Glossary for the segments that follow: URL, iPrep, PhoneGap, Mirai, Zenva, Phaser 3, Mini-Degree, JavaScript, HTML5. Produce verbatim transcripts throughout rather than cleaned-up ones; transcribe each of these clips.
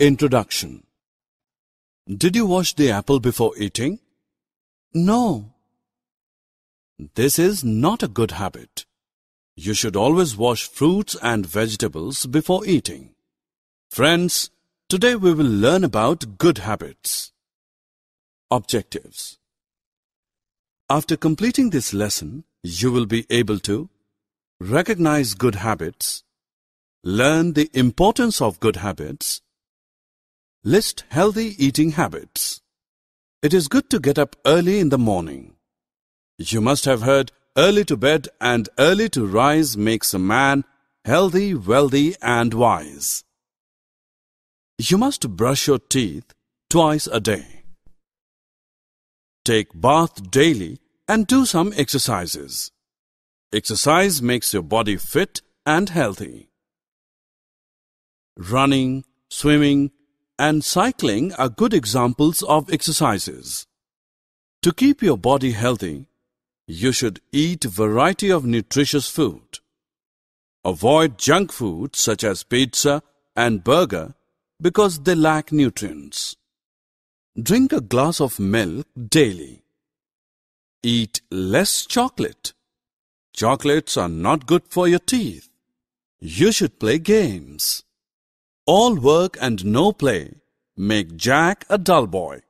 Introduction. Did you wash the apple before eating? No. This is not a good habit. You should always wash fruits and vegetables before eating. Friends, today we will learn about good habits. Objectives. After completing this lesson, you will be able to recognize good habits, learn the importance of good habits, list healthy eating habits. It is good to get up early in the morning. You must have heard early to bed and early to rise makes a man healthy, wealthy and wise. You must brush your teeth twice a day. Take bath daily and do some exercises. Exercise makes your body fit and healthy. Running, swimming, and cycling are good examples of exercises. To keep your body healthy, you should eat a variety of nutritious food. Avoid junk food such as pizza and burger because they lack nutrients. Drink a glass of milk daily. Eat less chocolate. Chocolates are not good for your teeth. You should play games. All work and no play make Jack a dull boy.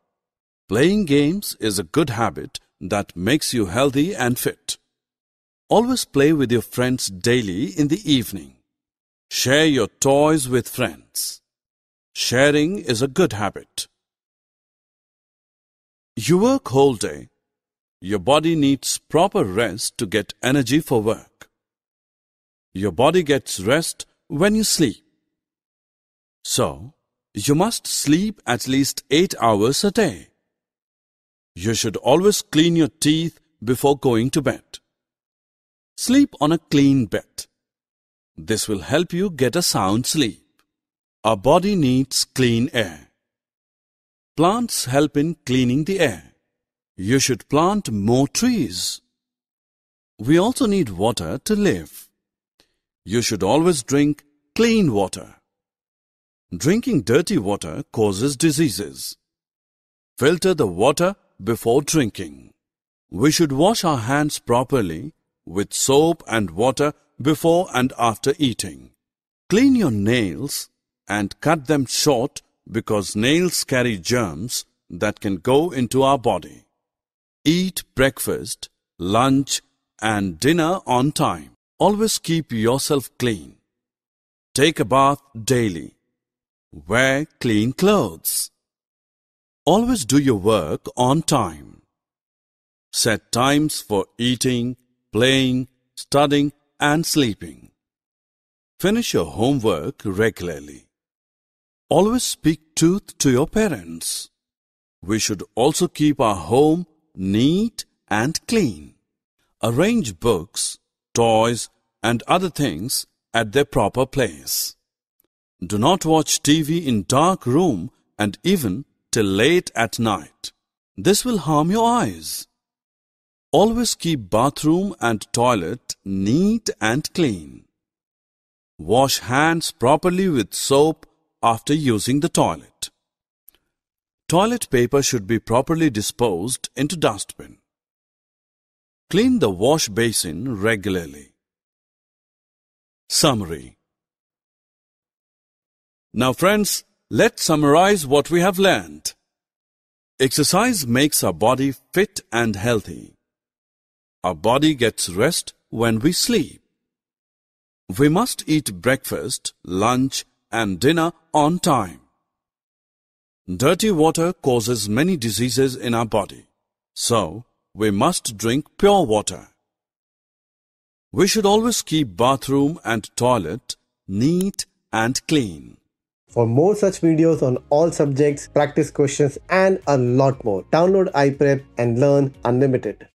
Playing games is a good habit that makes you healthy and fit. Always play with your friends daily in the evening. Share your toys with friends. Sharing is a good habit. You work whole day. Your body needs proper rest to get energy for work. Your body gets rest when you sleep. So, you must sleep at least eight hours a day. You should always clean your teeth before going to bed. Sleep on a clean bed. This will help you get a sound sleep. Our body needs clean air. Plants help in cleaning the air. You should plant more trees. We also need water to live. You should always drink clean water. Drinking dirty water causes diseases. Filter the water before drinking. We should wash our hands properly with soap and water before and after eating. Clean your nails and cut them short because nails carry germs that can go into our body. Eat breakfast, lunch, and dinner on time. Always keep yourself clean. Take a bath daily. Wear clean clothes. Always do your work on time. Set times for eating, playing, studying, and sleeping. Finish your homework regularly. Always speak truth to your parents. We should also keep our home neat and clean. Arrange books, toys, and other things at their proper place. Do not watch T V in dark room and even till late at night. This will harm your eyes. Always keep bathroom and toilet neat and clean. Wash hands properly with soap after using the toilet. Toilet paper should be properly disposed into dustbin. Clean the wash basin regularly. Summary. Now friends, let's summarize what we have learned. Exercise makes our body fit and healthy. Our body gets rest when we sleep. We must eat breakfast, lunch, and dinner on time. Dirty water causes many diseases in our body, so we must drink pure water. We should always keep bathroom and toilet neat and clean. For more such videos on all subjects, practice questions and a lot more, download iPrep and learn unlimited.